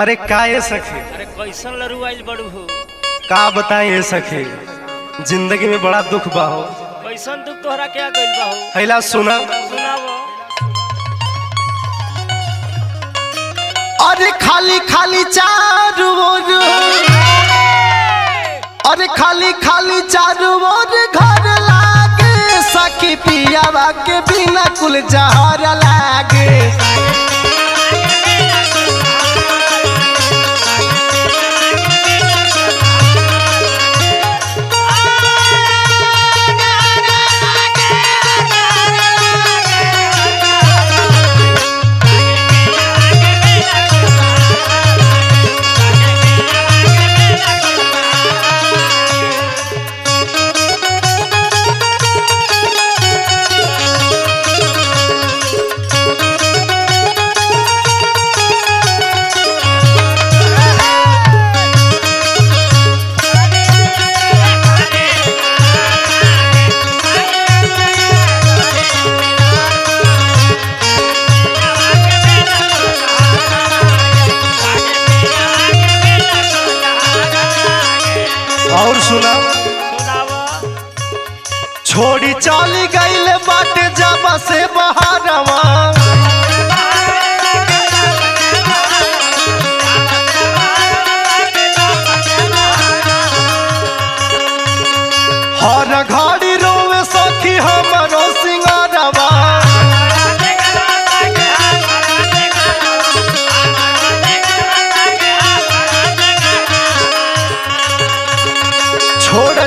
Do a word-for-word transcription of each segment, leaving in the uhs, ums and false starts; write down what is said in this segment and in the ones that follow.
अरे काहे सखे, अरे कैसन लरुआइल बड़ू हो, का बताए सखे, जिंदगी में बड़ा दुख बा हो। कैसन दुख तोहरा क्या गइल बा हो, हैला सुना सुनाओ। अरे खाली खाली चारू ओर, अरे खाली खाली चारू ओर घर लागे, सखी पियावा के बिना कुल जहर लागे। छोड़ी चली गईल बाट जब से बहरवा, हर घड़ी रोवे सखी हमरो सिंगरवा। छोड़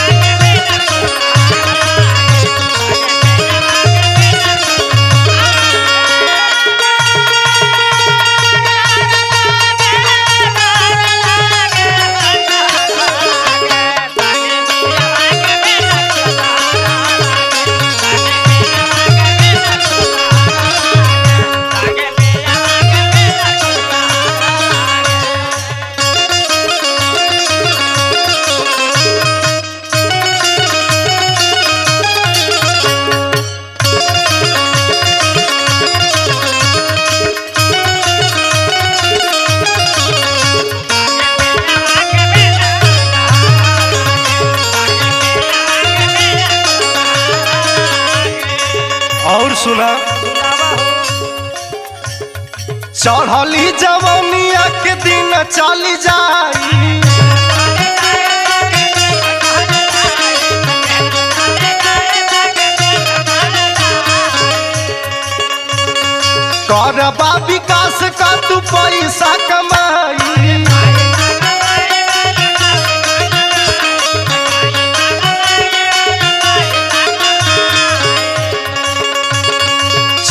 सुना, चढ़ली जवनिया के दिन चली जाई, करबा विकास का तू पैसा कमाई।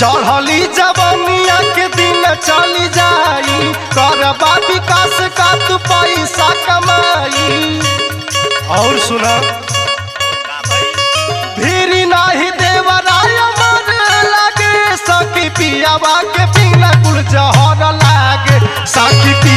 चढ़ली जवनिया के दिन चली जाई, करबा विकास का तू पैसा कमाई। और सुना, भीड़ नहीं देवराया मन लगे, सखी पियावा के बिना कुल जहर लागे। सखी